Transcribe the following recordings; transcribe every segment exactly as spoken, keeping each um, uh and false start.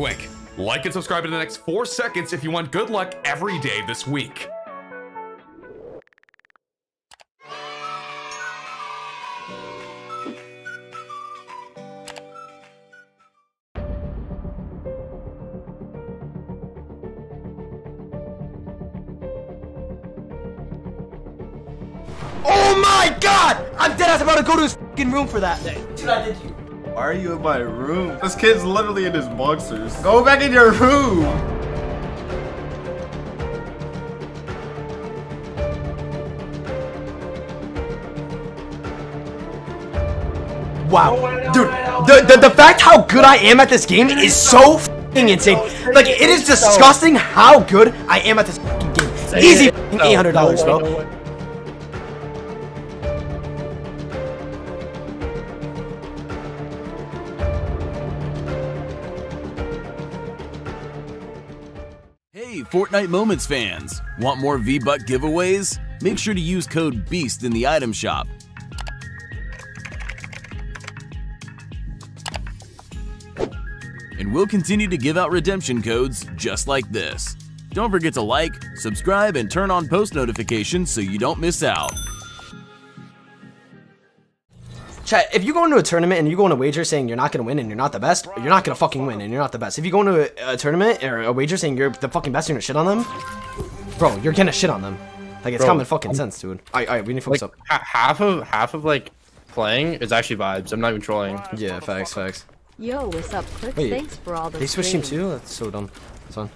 Quick, like and subscribe in the next four seconds if you want good luck every day this week. Go to his f***ing room for that day. Dude, I did you. Why are you in my room? This kid's literally in his boxers. Go back in your room. Wow, dude, the the, the fact how good I am at this game is so f***ing insane. Like, it is disgusting how good I am at this f***ing game. Easy f***ing eight hundred dollars, bro. Fortnite Moments fans, want more V-Buck giveaways? Make sure to use code BEAST in the item shop. And we'll continue to give out redemption codes just like this. Don't forget to like, subscribe, and turn on post notifications so you don't miss out. Chat, if you go into a tournament and you go on a wager saying you're not going to win and you're not the best, you're not going to fucking win and you're not the best. If you go into a, a tournament or a wager saying you're the fucking best and you're going to shit on them, bro, you're going to shit on them. Like, it's bro, common fucking I'm, sense, dude. All right, all right, we need to focus like, up. Half of, half of, like, playing is actually vibes. I'm not even trolling. Yeah, facts, facts. Yo, what's up, Clix? Wait, thanks for all the they switched team too? That's so dumb. That's on.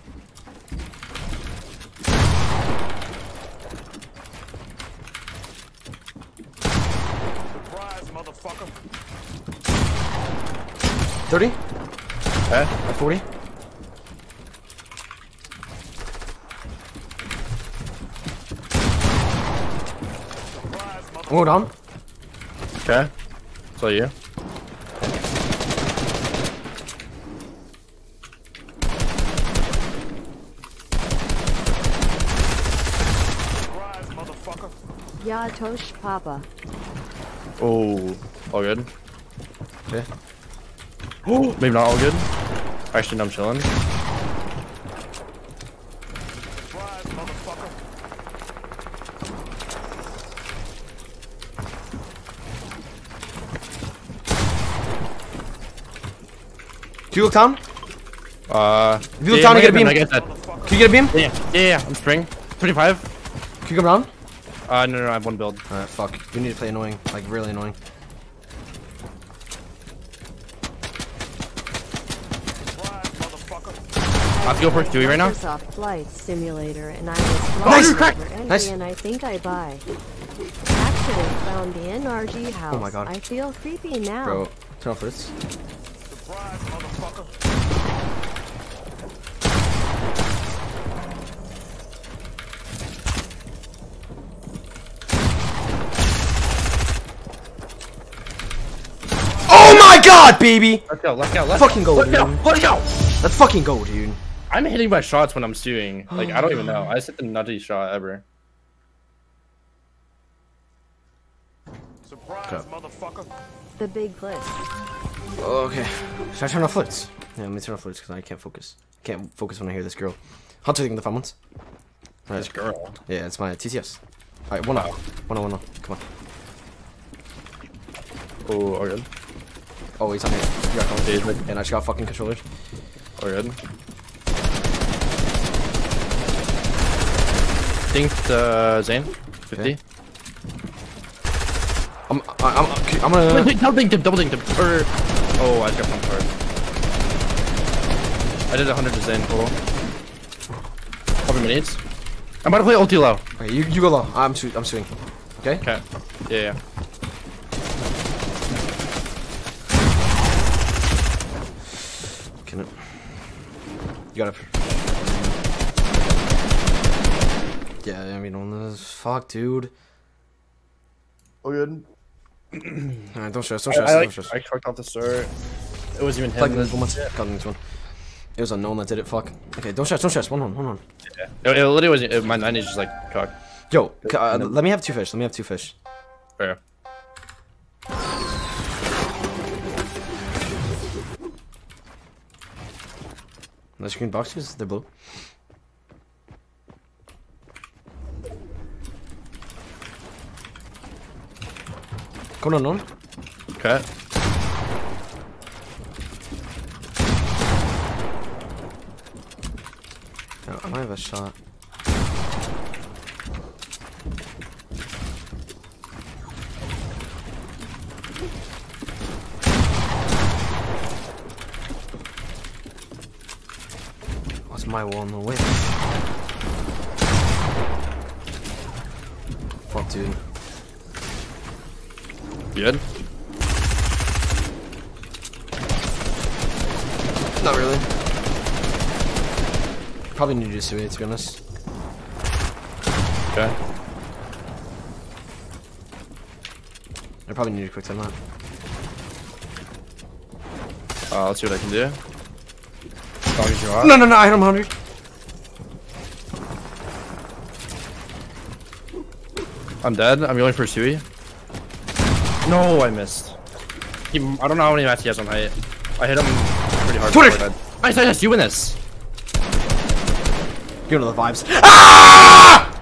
thirty? Okay. forty? Hold on. Okay. So you. Yeah, Tosh Papa. Oh, all good. Okay. Oh, maybe not all good. Actually, no, I'm chilling. Do you look down? Uh, if you look yeah, down, you get a beam. I get that. Can you get a beam? Yeah, yeah, yeah. I'm spring. twenty-five. Can you come down? Uh, no, no, no, I have one build. Alright, fuck. We need to play annoying. Like, really annoying. I have to go for Dewey right now. Flight simulator and I was nice! Nice! And I think I buy. Actually found the N R G house. Oh my god. I feel creepy now. Bro, turn off this. Surprise, motherfucker. Oh my god, baby! Let's go, let's go, let's fucking go, let's go, let's go! Let's fucking go, dude. I'm hitting my shots when I'm stewing. Like, I don't even know. I just hit the nutty shot ever. Surprise, motherfucker. The big blitz. Okay. Should I turn off flutes? Yeah, let me turn off flutes because I can't focus. I can't focus when I hear this girl. Hunter, you can the fun ones. Right. This girl? Yeah, it's my T C S. Alright, one up. One up, one up. Come on. Oh, are good? Oh, he's on here. You got control. And I just got fucking controllers. Are good? I think uh, Zane, fifty. Okay. I'm, I'm, I'm, I'm gonna. Wait, wait, double dink, double dink, or oh, I just got pumped hard. I did a hundred to Zane total. Probably minutes. I'm about to play ulti low. Okay, you, you go low. I'm, su I'm swinging. Okay. Okay. Yeah, yeah. Can it? You got it. Yeah, I mean, on this fuck, dude. Oh, good. Alright, don't stress, don't stress, I, I, don't stress. I, I cracked off the start. It wasn't even him. Like, this one, yeah. God, this one. It was Unknown that did it, fuck. Okay, don't stress, don't stress. One on, one on. Yeah. It, it literally wasn't. It, my nine is just like cocked. Yo, uh, no. Let me have two fish. Let me have two fish. Fair. Those green boxes, they're blue. Going on, on. Okay. Oh, I might have a shot. What's my wall in the way? Fuck, dude. Good? Not really. Probably need to do suicide, to be honest. Okay. I probably need to quick time out. Uh, let's see what I can do. No, no, no, I hit him one hundred. I'm dead. I'm going for Sui. No, I missed. He, I don't know how many mats he has on height. I hit him pretty hard. twenty! Nice, nice, you win this. You know the vibes. Ah!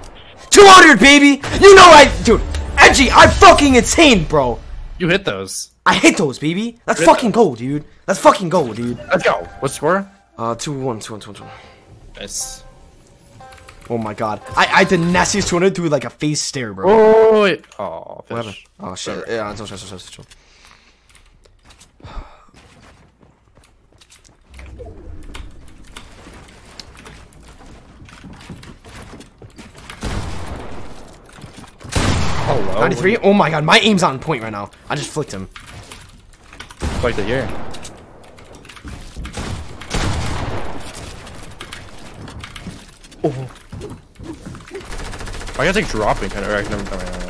two hundred, baby! You know I. Dude, Edgy, I'm fucking insane, bro. You hit those. I hit those, baby. That's fucking gold, dude. That's fucking gold, dude. Let's go. What's the score? Uh, two one, two one, two one. Nice. Oh my god. I, I did nastiest two hundred through like a face stare, bro. Oh, wait. Oh, fish. Oh, shit. Sorry. Yeah, it's all, it's all, it's all. Hello. ninety-three? Oh my god, my aim's on point right now. I just flicked him. Flicked it here. Oh. I gotta take dropping kind of. I never coming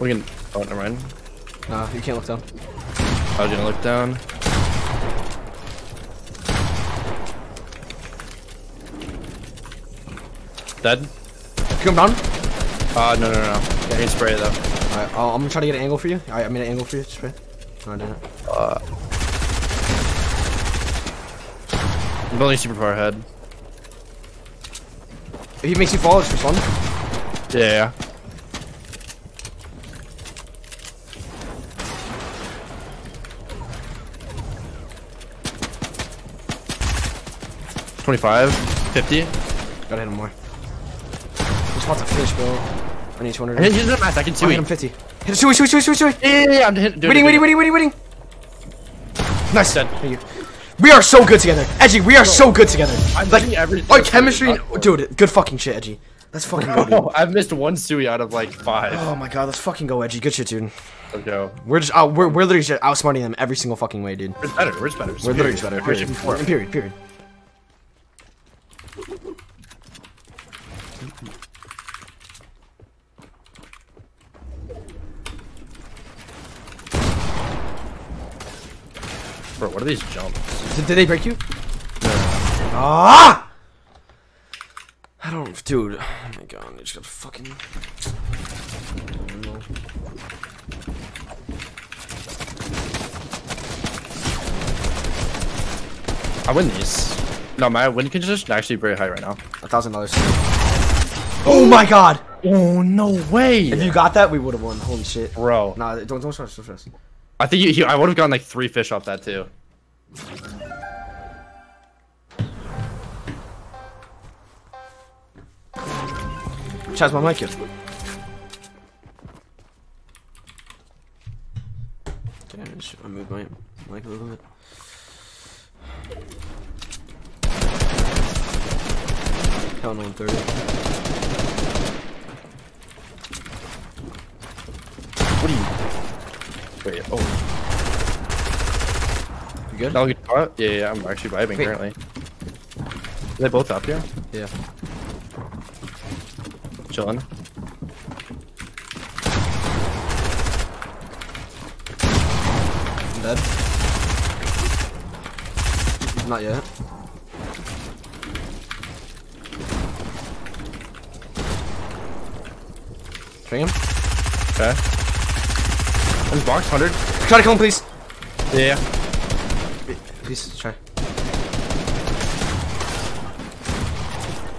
We can. Oh, never mind. Nah, you can't look down. I was gonna look down. Dead? Come down? Uh, no, no, no. I yeah. need spray it though. Alright, uh, I'm gonna try to get an angle for you. Alright, I made an angle for you. Spray. No, I didn't. Uh. I'm building super far ahead. If he makes you fall, just respond. Yeah, yeah. twenty-five, fifty. Gotta hit him more. This spot's a fish, bro. I need two hundred. Hit him fast, I can see. Hit him fifty. Hit him, shoot, shoot, shoot, shoot, shoot. Yeah, yeah, yeah, I'm hitting. Waiting, waiting, waiting, waiting, waiting. Nice, dead. Thank you. We are so good together, Edgy. We are so good together. I'm like every. Our chemistry, and, dude. Good fucking shit, Edgy. Let's fucking go. Dude. I've missed one Sui out of like five. Oh my god, let's fucking go, Edgy. Good shit, dude. Let's go. We're just, out, we're, we're literally just outsmarting them every single fucking way, dude. We're better. We're just better. We're literally just better. Period. Period. Period. Period. Bro, what are these jumps? Did, did they break you? No. Ah! I don't, dude. Oh my god, I just got fucking. I win these. No, my win condition is actually very high right now. A thousand dollars. Oh my god! Oh no way! If you got that, we would have won. Holy shit, bro! Nah, don't don't stress, don't stress. I think you, you, I would have gotten like three fish off that too. Chaz, my mic is. I moved my mic a little bit. Count on thirty. What are you? Wait, oh. You good? I'll get caught? Yeah, yeah, I'm actually vibing Wait. currently. Are they both up here? Yeah. Chilling. I'm dead. Not yet. Him. Okay. In the box, one hundred. Try to kill him, please. Yeah. Please try.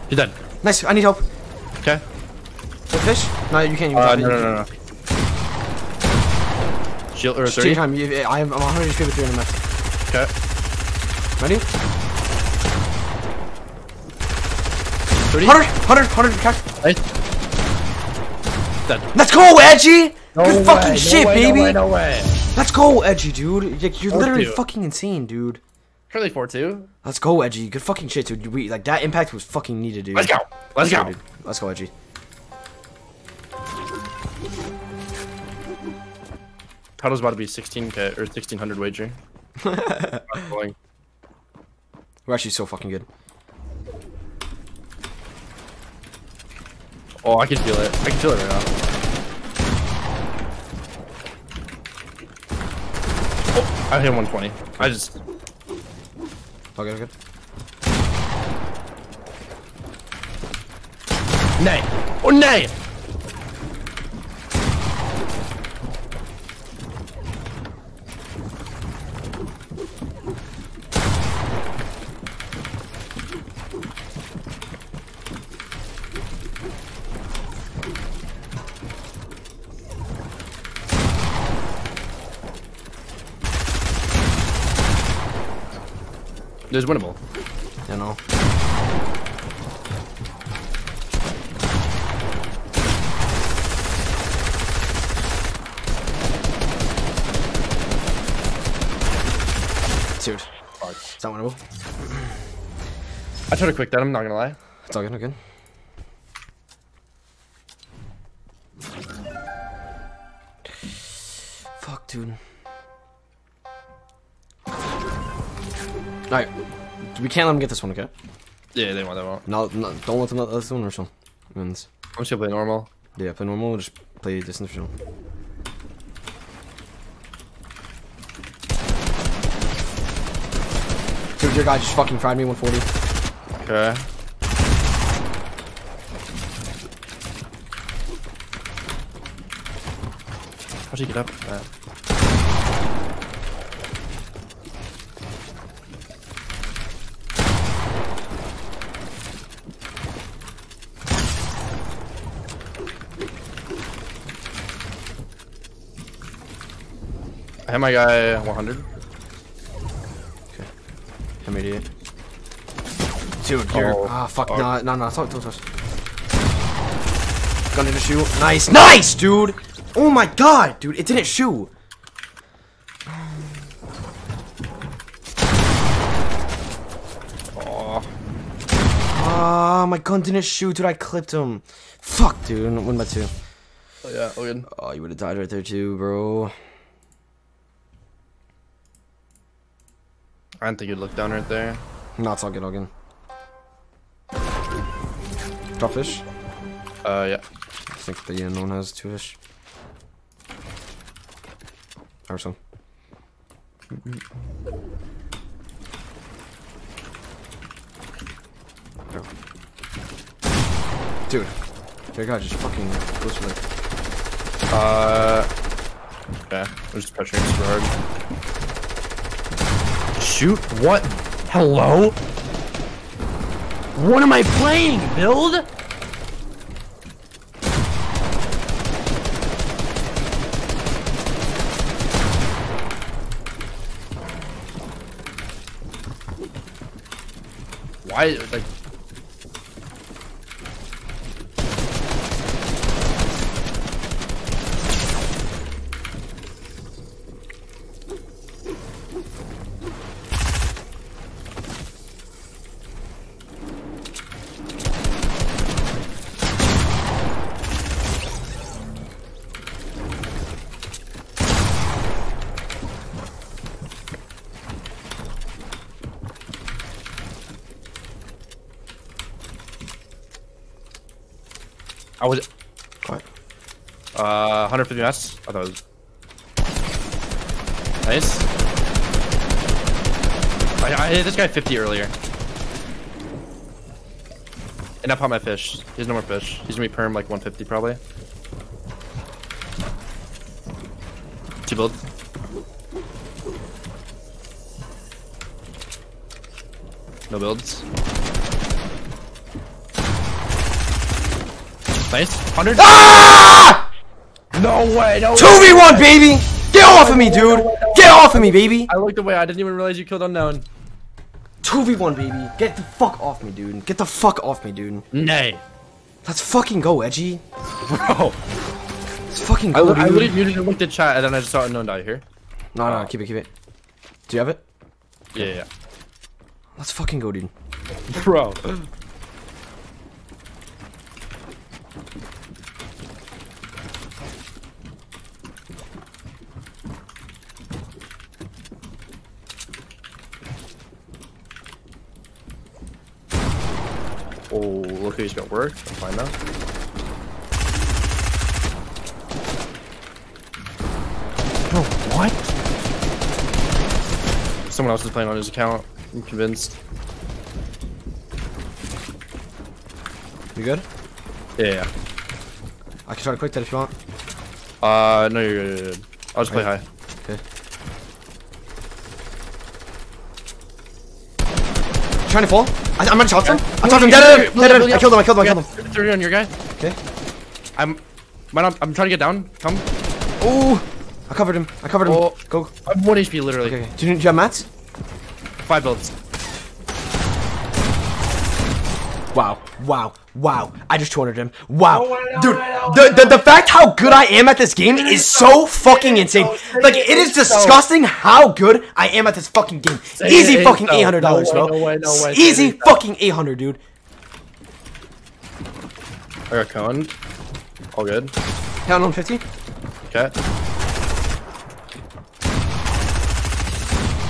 You're dead. Nice. I need help. Okay. The fish? No, you can't. Use uh, no, no, no, no. Shield or three. Time. You, I'm, I'm one hundred H P with three in the Okay. Ready? thirty. one hundred, one hundred, one hundred. Catch. Nice. Dead. Let's go, Edgy! No Good way, fucking no shit, way, baby! No way, no way. Let's go, Edgy, dude. Like, you're four literally two. fucking insane, dude. Currently four two. Let's go, Edgy. Good fucking shit, dude. We, like, that impact was fucking needed, dude. Let's go! Let's, Let's go! go dude. Let's go, Edgy. Total's about to be sixteen K, or sixteen hundred wager. We're actually so fucking good. Oh, I can feel it. I can feel it right now. Oh, I hit one twenty. I just... Okay, okay. Nay! Oh, nay! There's winnable. You know. Dude. Fuck. It's not winnable. I tried to quick that, I'm not gonna lie. It's all good, okay. Fuck, dude. Alright, we can't let them get this one, okay? Yeah, they won't, they won't. No, no, don't let them let this one or something. I'm just gonna play normal. Yeah, play normal or just play distance for normal. Dude, your guy just fucking fried me one forty. Okay. How'd you get up? Uh, I hit my guy one hundred. Okay. I'm idiot. Dude, you're. Oh, ah, fuck. Oh. No, no, no. Talk, talk, talk. Gun didn't shoot. Nice. Nice, dude. Oh my god, dude. It didn't shoot. Oh. Ah, my gun didn't shoot, dude. I clipped him. Fuck, dude. Win by two. Oh, yeah. Oh, good. Oh, you would have died right there, too, bro. I didn't think you'd look down right there. No, it's all good, all good. Drop fish? Uh, yeah. I think the unknown has two fish. Or so. Dude. Your guy just fucking goes for it. Uh. Yeah, we're just pressuring super hard. Shoot, what? Hello? What am I playing, build? Why, like... I was. What? Uh, one hundred fifty mess. I thought it was. Nice. I, I hit this guy fifty earlier. And I popped my fish. He has no more fish. He's gonna be perm like one fifty probably. Two build. No builds. Nice. one hundred. Ah! No way. No two v one, way. Baby. Get off of me, dude. Get off of me, baby. I looked away. I didn't even realize you killed Unknown. two v one, baby. Get the fuck off me, dude. Get the fuck off me, dude. Nay. Let's fucking go, Edgy. Bro. Let's fucking go, I, dude. I literally looked at chat and then I just saw Unknown die here. No, no, no. Keep it, keep it. Do you have it? Yeah, yeah. Let's fucking go, dude. Bro. Oh, look who's got work. I'll find out. Bro, what? Someone else is playing on his account. I'm convinced. You good? Yeah, yeah. I can try to quick that if you want. Uh, no, you're good. You're good. I'll just okay. play high. Okay. Trying to fall? I, I'm gonna shot him. I shot him. Dead. Dead. I killed him. I killed him. I killed him. thirty on your guy. Okay. I'm. Might not, I'm trying to get down. Come. Oh. I covered him. I covered him. Oh. Go. I'm one H P literally. Okay. Do you, do you have mats? Five builds. Wow. Wow. Wow. I just two hundred him. Wow. Dude, the, the the fact how good I am at this game is so fucking insane. Like, it is disgusting how good I am at this fucking game. Easy fucking eight hundred dollars, bro. Easy fucking eight hundred, dude. I got coned. All good. Down on fifty. Okay.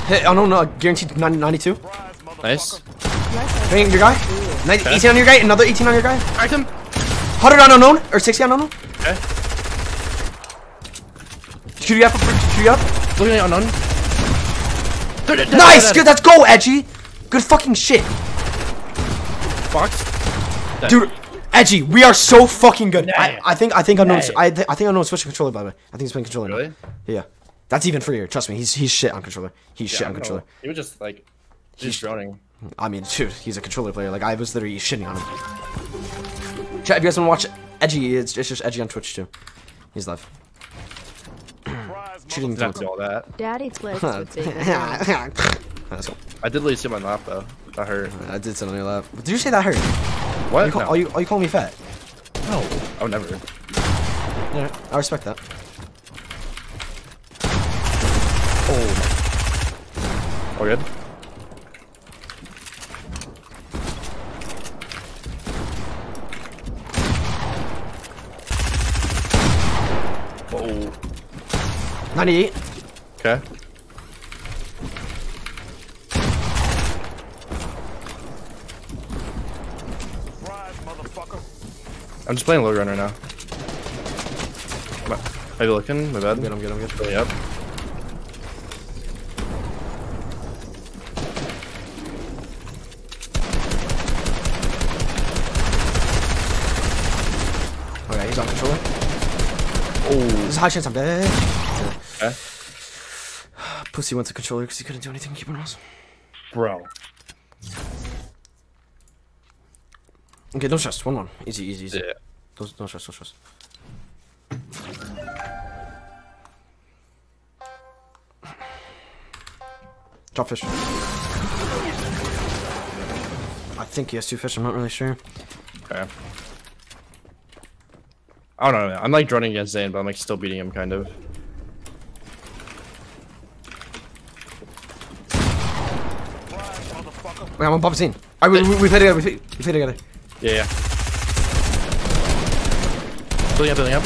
Hit, oh no, no, guaranteed ninety-two. Nice. Bang, your guy. ninety, okay. eighteen on your guy, another eighteen on your guy. Cracked him. one hundred on Unknown, or sixty on Unknown. Okay. Shoot you up, shoot you up. Look at Unknown. Nice, good, let's go, Edgy. Good fucking shit. Box. Dude, Edgy, we are so fucking good. Nah. I, I think, I think Unknown, nah. I, th I think Unknown's switching controller, by the way. I think he's playing controller. Really? Yeah. That's even freer. Trust me, he's he's shit on controller. He's yeah, shit on controller. Know. He was just like, he's drowning. I mean, dude, he's a controller player. Like, I was literally shitting on him. Chat, if you guys want to watch Edgy, it's, it's just Edgy on Twitch too. He's live. Shooting through all that. Daddy Twitch. Let's go. I did literally sit on my lap though. That hurt. I did sit on your lap. Did you say that hurt? What? You call, no. Are you are you calling me fat? No, I would never. Yeah, I respect that. Oh. All good. Oh. ninety-eight. Okay. I'm just playing low run right now. Are you looking? My bad. I'm good. I'm good. I'm good. Really up. There's a high chance I'm dead. Okay. Pussy went to controller because he couldn't do anything keeping us. Bro. Okay, don't trust. one one. Easy, easy, easy. Yeah. Don't, don't trust, don't trust. Drop fish. I think he has two fish, I'm not really sure. Okay. I don't know, I'm like running against Zane, but I'm like still beating him, kind of. Wait, I'm on Bob Zane. I, we, we, we play together, we play, we play together. Yeah, yeah. Building up, building up.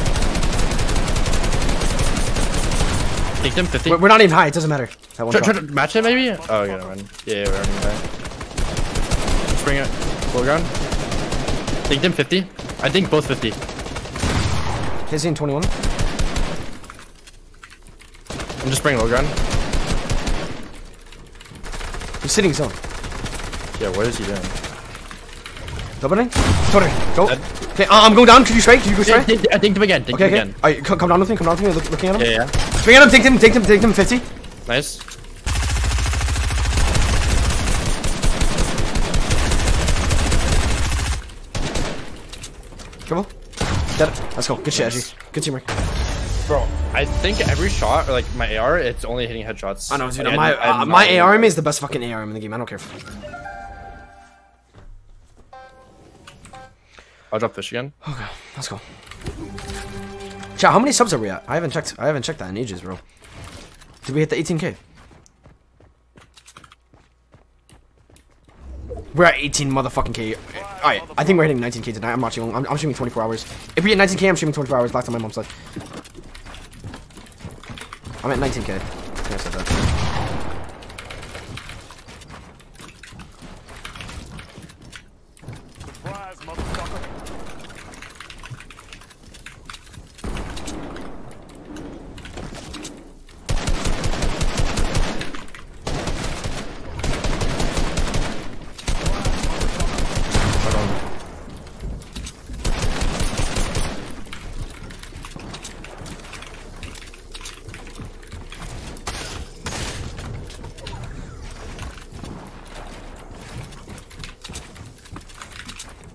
Kicked him, fifty. We're not even high, it doesn't matter. That one try, try to match it, maybe? Oh, yeah, man. Yeah, we're running high. Let's bring it. Full ground. Kicked him, fifty. I think both fifty. He's in twenty-one. I'm just bringing low ground. He's sitting zone. Yeah, what is he doing? Doubling? Sorry, go. Dead. Okay, uh, I'm going down. Could you spray? Could you go spray? Yeah, I think him again. Think okay, him okay. again. Alright, come, come down with me. Come down with me. Look, looking at him. Yeah, yeah. Swing at him. Take him. Take him. Take him. fifty. Nice. Come on. Dead. Let's go. Good shit, Edgy. Good teamwork. Bro, I think every shot, or like my A R, it's only hitting headshots. I know, dude. Like, my I, uh, my A R M is the best fucking A R M in the game. I don't care. I'll drop fish again. Okay, let's go. Chat, how many subs are we at? I haven't checked. I haven't checked that in ages, bro. Did we hit the eighteen K? We're at eighteen motherfucking K. Alright, I think we're hitting nineteen K tonight. I'm not shooting. I'm, I'm shooting twenty-four hours. If we hit nineteen K, I'm shooting twenty-four hours. Back to my mom's side. I'm at nineteen K. I think I said that.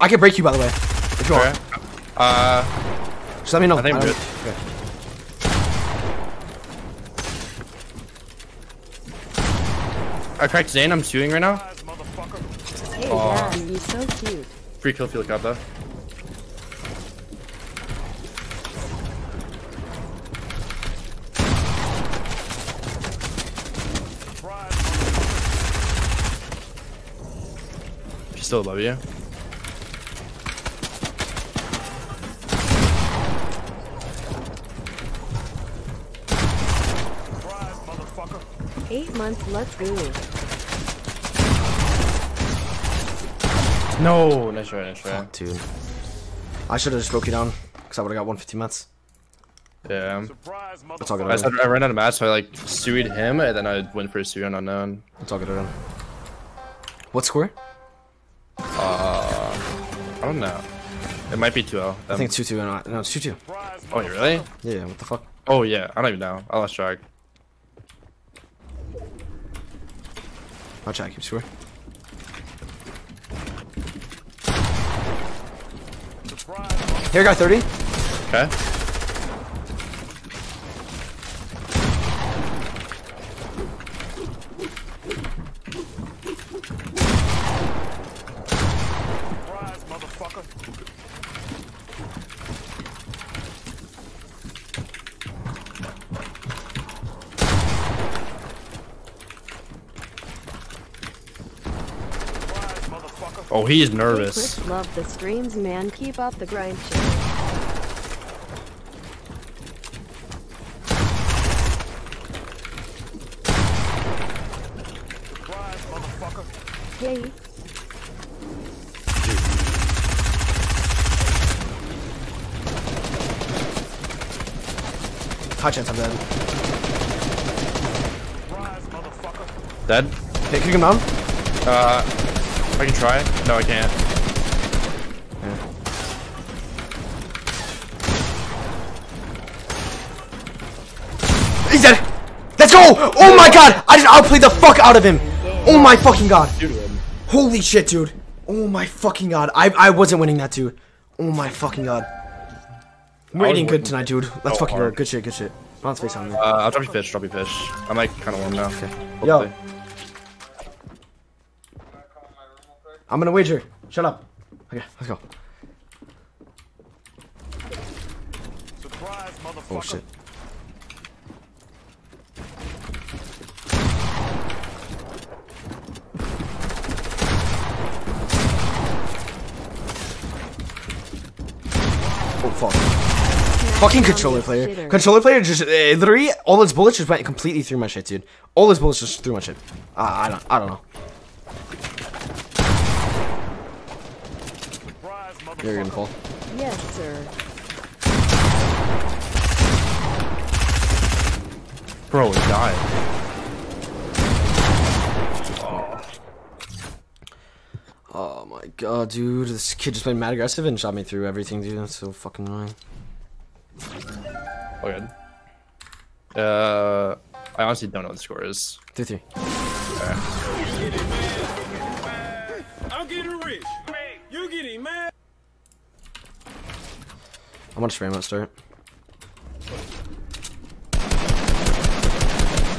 I can break you, by the way, if you want. Uh, Just let me know. I think I'm good. Okay. I cracked Zane. I'm shooting right now. Hey, oh. Yeah, you're so cute. Free kill if you look out, though. She still love you. Eight months, let's go. No, nice try, nice try. Fuck, dude. I should have just broke you down, because I would have got one fifty mats. Yeah. That's all good. I, started, I ran out of mats, so I like suied him, and then I went for a sui on Unknown. That's all good around. What score? Uh, I don't know. It might be two zero. Um, I think it's two two. No, it's two two. Oh, really? Yeah, what the fuck? Oh, yeah. I don't even know. I lost track. I'll try to keep score. Here, I got thirty. Okay. Surprise, motherfucker. Oh, he's nervous. Clix, love the streams, man. Keep up the grind. Shit. Surprise, motherfucker. Yay. High chance I'm dead. Surprise, motherfucker. Dead? Hey, kick him out. Uh. I can try. No, I can't. Yeah. He's dead. Let's go! Oh my god! I just outplayed the fuck out of him. Oh my fucking god! Holy shit, dude! Oh my fucking god! I I wasn't winning that, dude. Oh my fucking god! We're eating good tonight, dude. Let's fucking go. Good shit, good shit. Bounce face on me. Uh, I'll drop you fish. Drop you fish. I'm like kind of warm now. Okay. Yo. I'm gonna wager. Shut up. Okay, let's go. Surprise, motherfucker. Oh shit. Oh fuck. Fucking controller player. Controller player just uh, literally all its bullets just went completely through my shit, dude. All its bullets just through my shit. Uh, I don't. I don't know. You're gonna call. Yes, sir. Bro, he died. Oh. Oh my god, dude. This kid just played mad aggressive and shot me through everything, dude. That's so fucking annoying. Oh, good. Uh, I honestly don't know what the score is. three three. Alright. I'm getting rich. You getting mad? I'm gonna spam out start.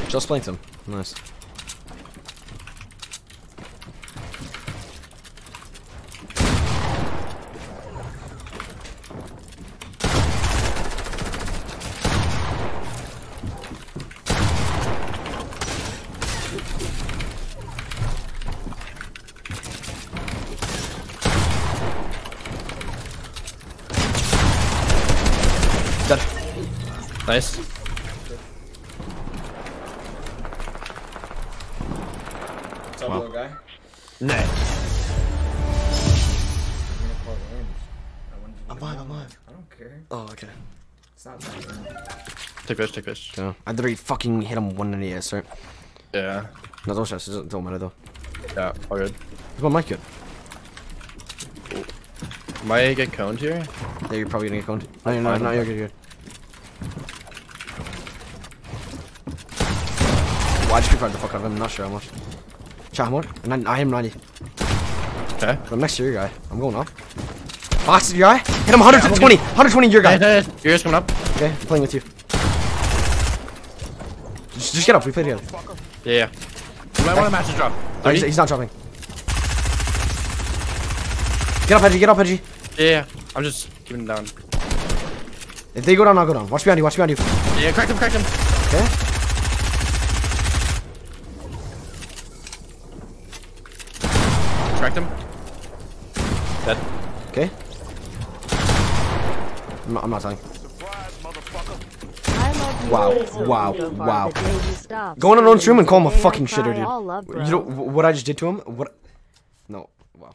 Just flanked him. Nice. Nice. Top wow. Little guy. Nice. I'm live, I'm live. I don't care. Oh, okay. It's not that Take fish, take fish. Yeah. I literally fucking hit him one in the ass, right? Yeah. No, don't stress. It don't matter, though. Yeah, all good. Where's my mic good? Ooh. Might I get coned here? Yeah, you're probably gonna get coned. No, you're not. No, you're good, you're good. I just prepared the fuck out of him, I'm not sure how much. Chat him out, and I, I am ninety. Okay. But I'm next to your guy. I'm going up. Ah, oh, your guy? Hit him one twenty! Yeah, one twenty your guy! Hey, hey, hey. Yours coming up. Okay, I'm playing with you. Just, just get up, we play together. Yeah, yeah. You might want to match the drop. Oh, he's, he's not dropping. Get up, Edgy, get up, Edgy. Yeah, yeah, I'm just keeping him down. If they go down, I'll go down. Watch behind you, watch behind you. Yeah, crack him, crack him. Okay. Him. Dead. Okay. I'm not, I'm not telling. Wow, wow, wow. Go on an own room and call him a fucking shitter, dude. You know what I just did to him? What? No. Wow.